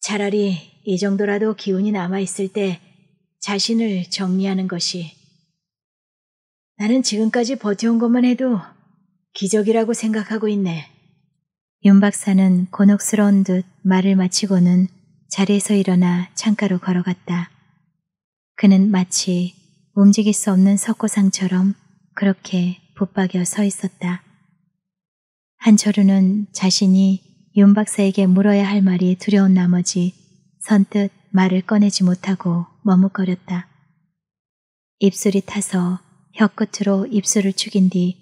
차라리 이 정도라도 기운이 남아있을 때 자신을 정리하는 것이. 나는 지금까지 버텨온 것만 해도 기적이라고 생각하고 있네. 윤 박사는 곤혹스러운 듯 말을 마치고는 자리에서 일어나 창가로 걸어갔다. 그는 마치 움직일 수 없는 석고상처럼 그렇게 붙박여 서 있었다. 한철우는 자신이 윤 박사에게 물어야 할 말이 두려운 나머지 선뜻 말을 꺼내지 못하고 머뭇거렸다. 입술이 타서 혀끝으로 입술을 축인 뒤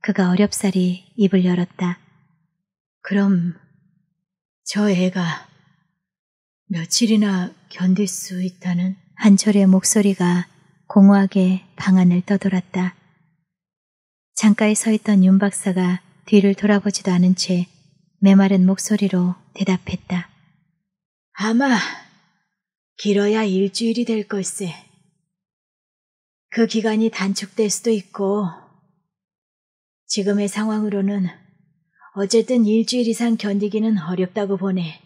그가 어렵사리 입을 열었다. 그럼 저 애가 며칠이나 견딜 수 있다는? 한철의 목소리가 공허하게 방 안을 떠돌았다. 창가에 서 있던 윤 박사가 뒤를 돌아보지도 않은 채 메마른 목소리로 대답했다. 아마 길어야 일주일이 될 걸세. 그 기간이 단축될 수도 있고 지금의 상황으로는 어쨌든 일주일 이상 견디기는 어렵다고 보네.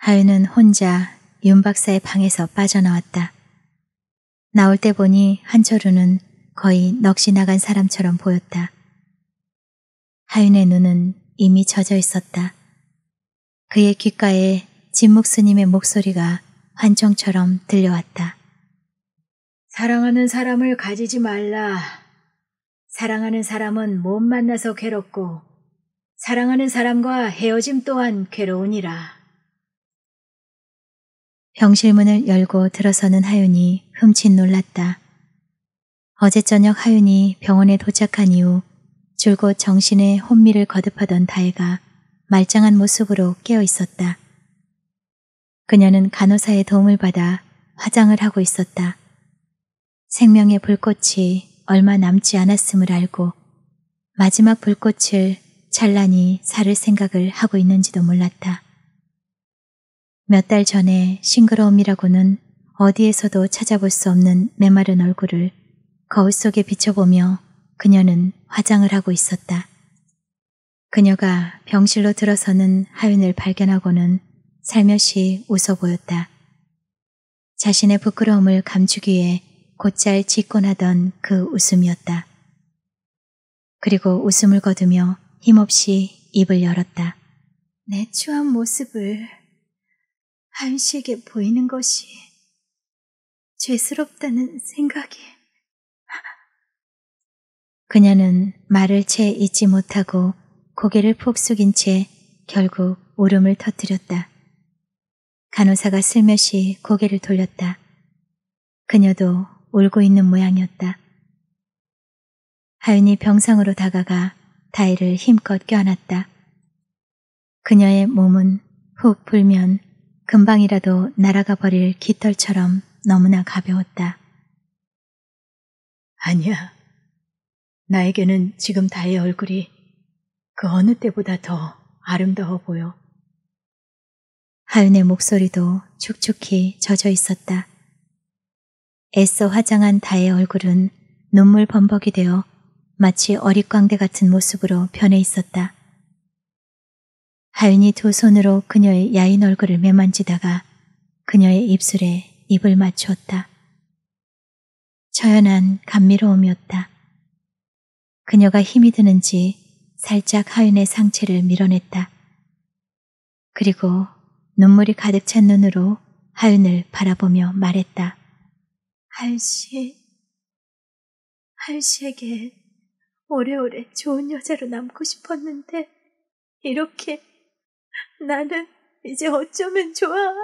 하윤은 혼자 윤 박사의 방에서 빠져나왔다. 나올 때 보니 한철우는 거의 넋이 나간 사람처럼 보였다. 하윤의 눈은 이미 젖어 있었다. 그의 귓가에 진묵 스님의 목소리가 환청처럼 들려왔다. 사랑하는 사람을 가지지 말라. 사랑하는 사람은 못 만나서 괴롭고 사랑하는 사람과 헤어짐 또한 괴로우니라. 병실문을 열고 들어서는 하윤이 흠칫 놀랐다. 어제 저녁 하윤이 병원에 도착한 이후 줄곧 정신의 혼미를 거듭하던 다혜가 말짱한 모습으로 깨어 있었다. 그녀는 간호사의 도움을 받아 화장을 하고 있었다. 생명의 불꽃이 얼마 남지 않았음을 알고 마지막 불꽃을 찬란히 사를 생각을 하고 있는지도 몰랐다. 몇 달 전에 싱그러움이라고는 어디에서도 찾아볼 수 없는 메마른 얼굴을 거울 속에 비춰보며 그녀는 화장을 하고 있었다. 그녀가 병실로 들어서는 하윤을 발견하고는 살며시 웃어 보였다. 자신의 부끄러움을 감추기 위해 곧잘 짓곤 하던 그 웃음이었다. 그리고 웃음을 거두며 힘없이 입을 열었다. 내 추한 모습을 하윤 씨에게 보이는 것이 죄스럽다는 생각이... 그녀는 말을 채 잊지 못하고 고개를 푹 숙인 채 결국 울음을 터뜨렸다. 간호사가 슬며시 고개를 돌렸다. 그녀도 울고 있는 모양이었다. 하윤이 병상으로 다가가 다혜를 힘껏 껴안았다. 그녀의 몸은 훅 불면 금방이라도 날아가 버릴 깃털처럼 너무나 가벼웠다. 아니야. 나에게는 지금 다혜의 얼굴이 그 어느 때보다 더 아름다워 보여. 하윤의 목소리도 축축히 젖어 있었다. 애써 화장한 다혜의 얼굴은 눈물 범벅이 되어 마치 어릿광대 같은 모습으로 변해 있었다. 하윤이 두 손으로 그녀의 야인 얼굴을 매만지다가 그녀의 입술에 입을 맞추었다. 처연한 감미로움이었다. 그녀가 힘이 드는지 살짝 하윤의 상체를 밀어냈다. 그리고 눈물이 가득 찬 눈으로 하윤을 바라보며 말했다. 하윤 씨에게 오래오래 좋은 여자로 남고 싶었는데 이렇게 나는 이제 어쩌면 좋아.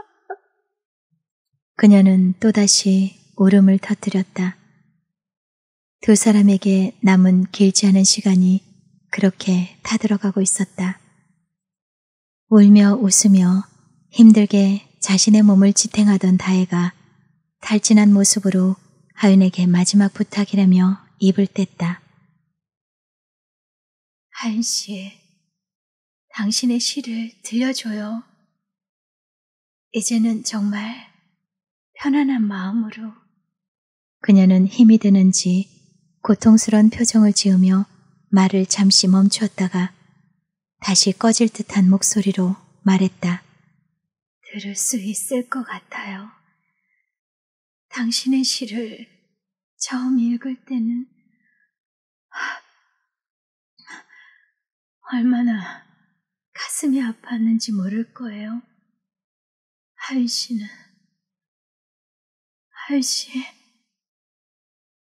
그녀는 또다시 울음을 터뜨렸다. 두 사람에게 남은 길지 않은 시간이 그렇게 타들어가고 있었다. 울며 웃으며 힘들게 자신의 몸을 지탱하던 다혜가 탈진한 모습으로 하윤에게 마지막 부탁이라며 입을 뗐다. 하윤 씨, 당신의 시를 들려줘요. 이제는 정말 편안한 마음으로. 그녀는 힘이 드는지 고통스러운 표정을 지으며 말을 잠시 멈추었다가 다시 꺼질 듯한 목소리로 말했다. 들을 수 있을 것 같아요. 당신의 시를 처음 읽을 때는 얼마나 가슴이 아팠는지 모를 거예요. 하윤 씨,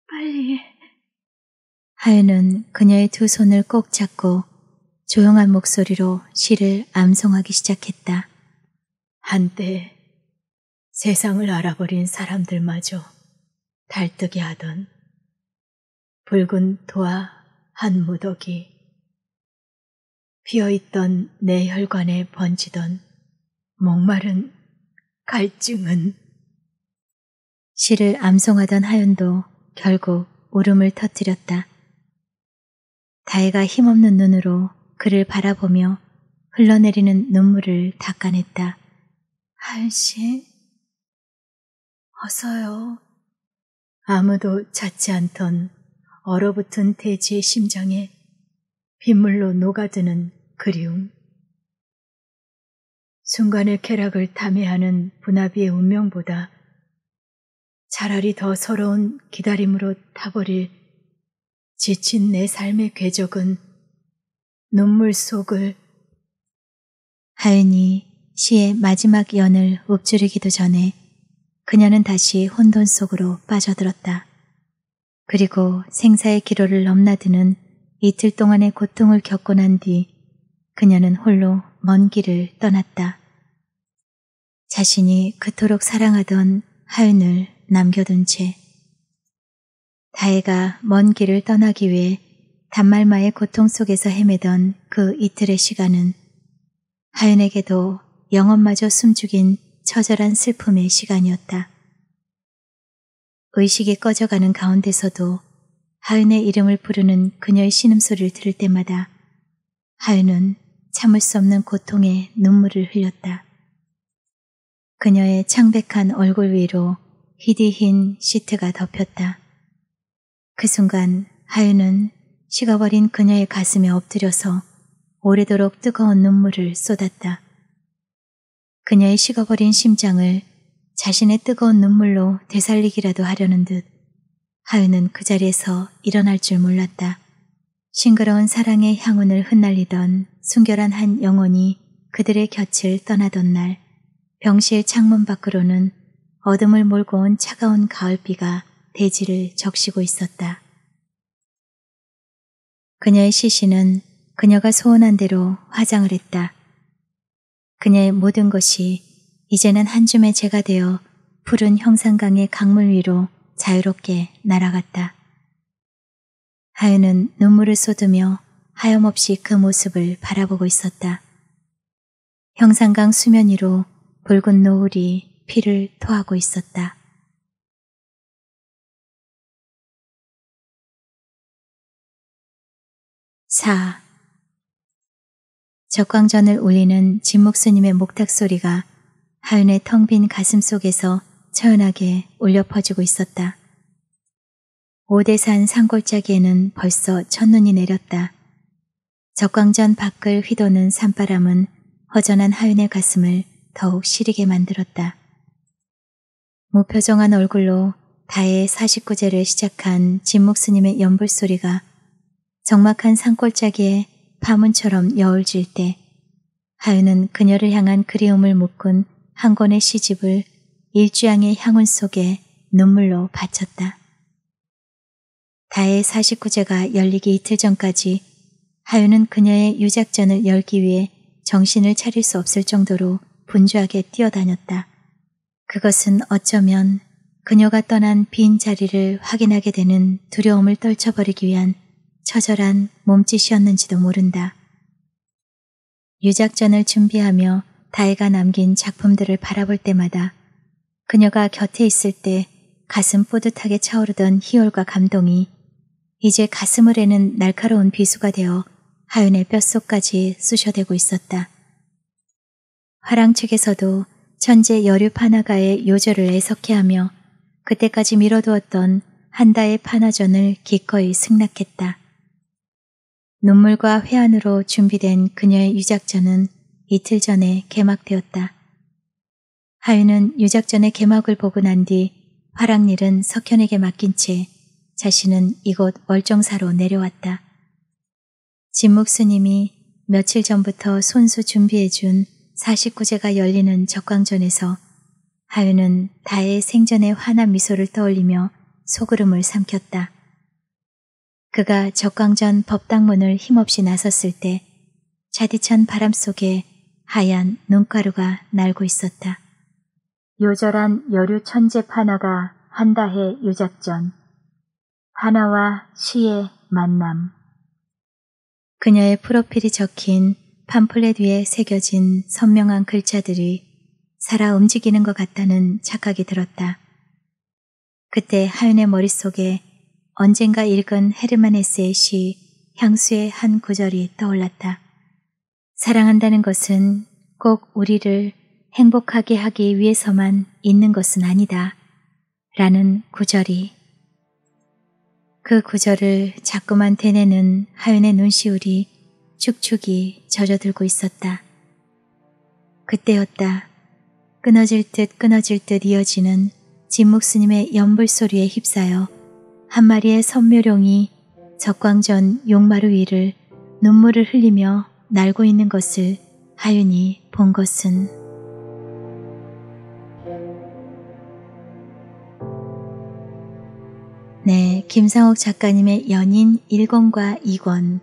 빨리. 하윤은 그녀의 두 손을 꼭 잡고 조용한 목소리로 시를 암송하기 시작했다. 한때 세상을 알아버린 사람들마저 달뜨게 하던 붉은 도화 한 무더기, 비어있던 내 혈관에 번지던 목마른 갈증은. 시를 암송하던 하윤도 결국 울음을 터뜨렸다. 다혜가 힘없는 눈으로 그를 바라보며 흘러내리는 눈물을 닦아냈다. 하윤 씨, 어서요. 아무도 찾지 않던 얼어붙은 돼지의 심장에 빗물로 녹아드는 그리움. 순간의 쾌락을 탐해하는 분화비의 운명보다 차라리 더 서러운 기다림으로 타버릴 지친 내 삶의 궤적은 눈물 속을. 하윤이 시의 마지막 연을 읊조리기도 전에 그녀는 다시 혼돈 속으로 빠져들었다. 그리고 생사의 기로를 넘나드는 이틀 동안의 고통을 겪고 난 뒤 그녀는 홀로 먼 길을 떠났다. 자신이 그토록 사랑하던 하윤을 남겨둔 채. 다혜가 먼 길을 떠나기 위해 단말마의 고통 속에서 헤매던 그 이틀의 시간은 하윤에게도 영혼마저 숨죽인 처절한 슬픔의 시간이었다. 의식이 꺼져가는 가운데서도 하윤의 이름을 부르는 그녀의 신음소리를 들을 때마다 하윤은 참을 수 없는 고통에 눈물을 흘렸다. 그녀의 창백한 얼굴 위로 희디흰 시트가 덮였다. 그 순간 하윤은 식어버린 그녀의 가슴에 엎드려서 오래도록 뜨거운 눈물을 쏟았다. 그녀의 식어버린 심장을 자신의 뜨거운 눈물로 되살리기라도 하려는 듯 하윤은 그 자리에서 일어날 줄 몰랐다. 싱그러운 사랑의 향운을 흩날리던 순결한 한 영혼이 그들의 곁을 떠나던 날, 병실 창문 밖으로는 어둠을 몰고 온 차가운 가을비가 대지를 적시고 있었다. 그녀의 시신은 그녀가 소원한 대로 화장을 했다. 그녀의 모든 것이 이제는 한 줌의 재가 되어 푸른 형산강의 강물 위로 자유롭게 날아갔다. 하윤은 눈물을 쏟으며 하염없이 그 모습을 바라보고 있었다. 형산강 수면 위로 붉은 노을이 피를 토하고 있었다. 적광전을 울리는 진목스님의 목탁소리가 하윤의 텅 빈 가슴 속에서 처연하게 울려 퍼지고 있었다. 오대산 산골짜기에는 벌써 첫눈이 내렸다. 적광전 밖을 휘도는 산바람은 허전한 하윤의 가슴을 더욱 시리게 만들었다. 무표정한 얼굴로 다혜 49제를 시작한 진목스님의 연불소리가 적막한 산골짜기에 파문처럼 여울질 때 하윤은 그녀를 향한 그리움을 묶은 한 권의 시집을 일주양의 향운 속에 눈물로 바쳤다. 다혜 49제가 열리기 이틀 전까지 하윤은 그녀의 유작전을 열기 위해 정신을 차릴 수 없을 정도로 분주하게 뛰어다녔다. 그것은 어쩌면 그녀가 떠난 빈 자리를 확인하게 되는 두려움을 떨쳐버리기 위한 처절한 몸짓이었는지도 모른다. 유작전을 준비하며 다혜가 남긴 작품들을 바라볼 때마다 그녀가 곁에 있을 때 가슴 뿌듯하게 차오르던 희열과 감동이 이제 가슴을 에는 날카로운 비수가 되어 하윤의 뼛속까지 쑤셔대고 있었다. 화랑책에서도 천재 여류 판화가의 요절을 해석해하며 그때까지 밀어두었던 한다의 판화전을 기꺼이 승낙했다. 눈물과 회한으로 준비된 그녀의 유작전은 이틀 전에 개막되었다. 하윤은 유작전의 개막을 보고 난 뒤 화랑일은 석현에게 맡긴 채 자신은 이곳 월정사로 내려왔다. 진묵스님이 며칠 전부터 손수 준비해준 49제가 열리는 적광전에서 하윤은 다혜의 생전의 환한 미소를 떠올리며 소그름을 삼켰다. 그가 적광전 법당문을 힘없이 나섰을 때 차디찬 바람 속에 하얀 눈가루가 날고 있었다. 요절한 여류 천재 판화가 한다해 유작전. 판화와 시의 만남. 그녀의 프로필이 적힌 팜플렛 위에 새겨진 선명한 글자들이 살아 움직이는 것 같다는 착각이 들었다. 그때 하윤의 머릿속에 언젠가 읽은 헤르만에스의 시 향수의 한 구절이 떠올랐다. 사랑한다는 것은 꼭 우리를 행복하게 하기 위해서만 있는 것은 아니다. 라는 구절이. 그 구절을 자꾸만 되뇌는 하윤의 눈시울이 축축이 젖어들고 있었다. 그때였다. 끊어질 듯 끊어질 듯 이어지는 진묵스님의 연불소리에 휩싸여 한 마리의 선묘룡이 적광전 용마루 위를 눈물을 흘리며 날고 있는 것을 하윤이 본 것은 네, 김상옥 작가님의 연인 1권과 2권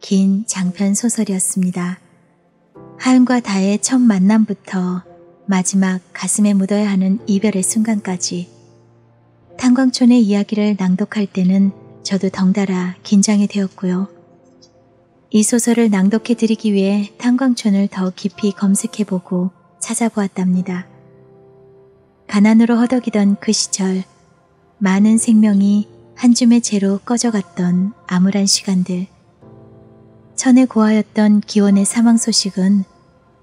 긴 장편 소설이었습니다. 하윤과 다혜의 첫 만남부터 마지막 가슴에 묻어야 하는 이별의 순간까지 탄광촌의 이야기를 낭독할 때는 저도 덩달아 긴장이 되었고요. 이 소설을 낭독해드리기 위해 탄광촌을 더 깊이 검색해보고 찾아보았답니다. 가난으로 허덕이던 그 시절 많은 생명이 한 줌의 재로 꺼져갔던 암울한 시간들, 천에 고하였던 기원의 사망 소식은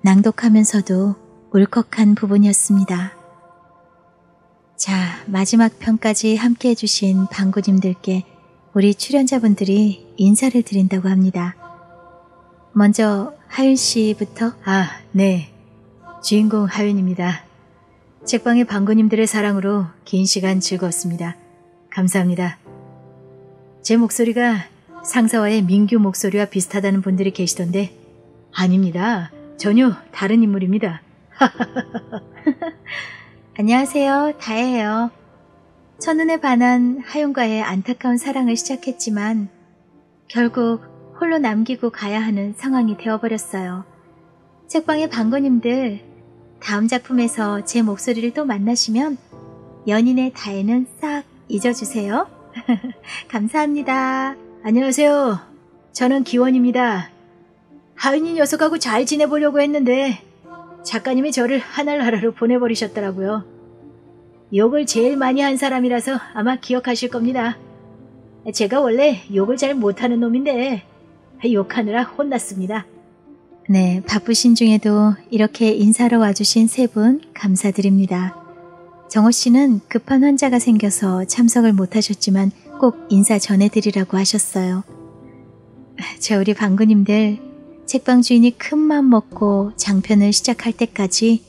낭독하면서도 울컥한 부분이었습니다. 자, 마지막 편까지 함께 해주신 방구님들께 우리 출연자분들이 인사를 드린다고 합니다. 먼저 하윤 씨부터. 네. 주인공 하윤입니다. 책방의 방구님들의 사랑으로 긴 시간 즐거웠습니다. 감사합니다. 제 목소리가 상사와의 민규 목소리와 비슷하다는 분들이 계시던데 아닙니다. 전혀 다른 인물입니다. 안녕하세요. 다혜예요. 첫눈에 반한 하윤과의 안타까운 사랑을 시작했지만 결국 홀로 남기고 가야 하는 상황이 되어버렸어요. 책방의 방구님들, 다음 작품에서 제 목소리를 또 만나시면 연인의 다혜는 싹 잊어주세요. 감사합니다. 안녕하세요. 저는 기원입니다. 하윤이 녀석하고 잘 지내보려고 했는데 작가님이 저를 하늘나라로 보내버리셨더라고요. 욕을 제일 많이 한 사람이라서 아마 기억하실 겁니다. 제가 원래 욕을 잘 못하는 놈인데 욕하느라 혼났습니다. 네, 바쁘신 중에도 이렇게 인사로 와주신 세 분 감사드립니다. 정호 씨는 급한 환자가 생겨서 참석을 못하셨지만 꼭 인사 전해드리라고 하셨어요. 저 우리 방구님들, 책방 주인이 큰 맘 먹고 장편을 시작할 때까지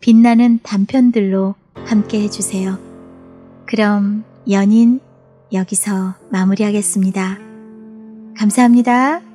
빛나는 단편들로 함께 해주세요. 그럼 연인 여기서 마무리하겠습니다. 감사합니다.